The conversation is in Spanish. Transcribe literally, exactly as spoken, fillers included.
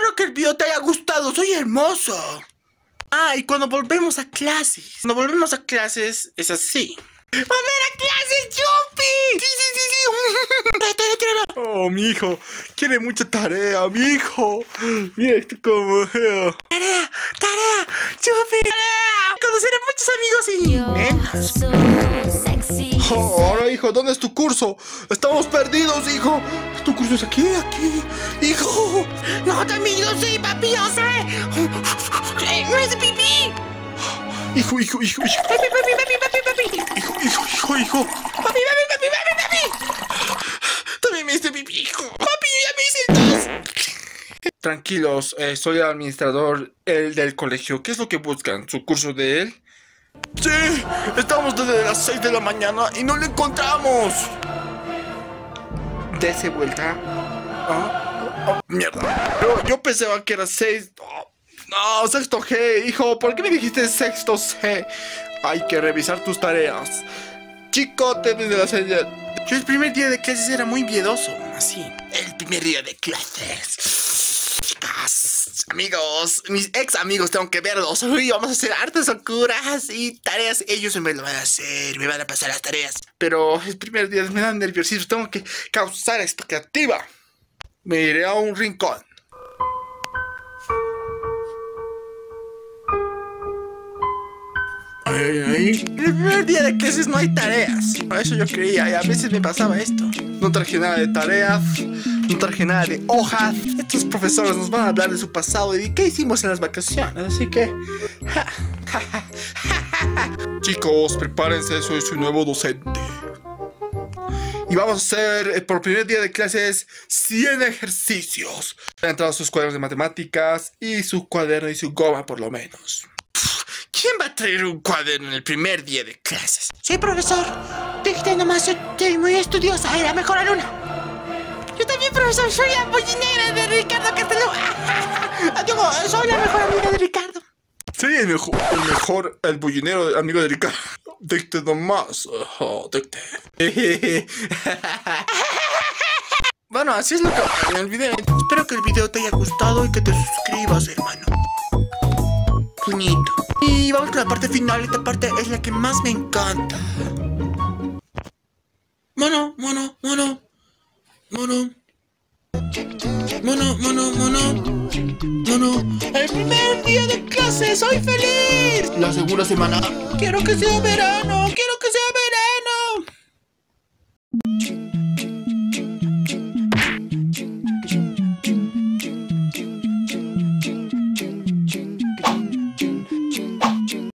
Espero que el video te haya gustado. Soy hermoso. Ah, y cuando volvemos a clases. Cuando volvemos a clases es así. ¡Volver a clases, Yupi! ¡Sí, sí, sí, sí! Oh, mi hijo. Quiere mucha tarea, mi hijo. Mira esto como... Tarea, tarea, Yupi, tarea. Conocer a muchos amigos y... ¿Eh? Oh, ahora, hijo, ¿dónde es tu curso? Estamos perdidos, hijo. ¿Tu curso es aquí, aquí? ¡Hijo! No, también yo sé, papi, yo sé. ¡No es pipí! Hijo, hijo, hijo, hijo. Papi, papi, papi, papi, papi. Hijo, hijo, hijo, hijo. Papi, papi, papi, papi, papi. También me hice pipí, hijo. Papi, yo ya me hice dos. Tranquilos, eh, soy el administrador el del colegio. ¿Qué es lo que buscan? ¿Su curso de él? Sí, estamos desde las seis de la mañana y no lo encontramos. Dese vuelta. ¿Ah? Oh, mierda. Yo, yo pensaba que era seis... Oh. No, sexto G, hijo, ¿por qué me dijiste sexto C? Hay que revisar tus tareas. Chico, desde la señal. Yo el primer día de clases era muy miedoso, así. El primer día de clases. Chicas, amigos, mis ex amigos, tengo que verlos. Hoy vamos a hacer hartas locuras y tareas. Ellos me lo van a hacer, me van a pasar las tareas. Pero el primer día me dan nerviosismo, tengo que causar expectativa. Me iré a un rincón. En el primer día de clases no hay tareas. Por eso yo creía, y a veces me pasaba esto. No traje nada de tareas, no traje nada de hojas. Estos profesores nos van a hablar de su pasado y de qué hicimos en las vacaciones. Así que... Ja, ja, ja, ja, ja. Chicos, prepárense, soy su nuevo docente. Y vamos a hacer, por primer día de clases, cien ejercicios. Han entrado sus cuadernos de matemáticas y su cuaderno y su goma por lo menos. ¿Quién va a traer un cuaderno en el primer día de clases? Sí, profesor. Dije nomás, soy muy estudiosa, era mejor alumna. Yo también, profesor, soy la pollinera de Ricardo Castelú. Digo, soy la mejor amiga de Ricardo. Sí, el mejor, el mejor, el bullinero amigo de Ricardo. Dije nomás, oh, dije. Bueno, así es lo que en el video. Espero que el video te haya gustado y que te suscribas, hermano. Puñito. Y vamos con la parte final, esta parte es la que más me encanta. Mono, mono, mono. Mono. Mono, mono, mono. Mono. El primer día de clase, soy feliz. La segunda semana. Quiero que sea verano, quiero que sea verano.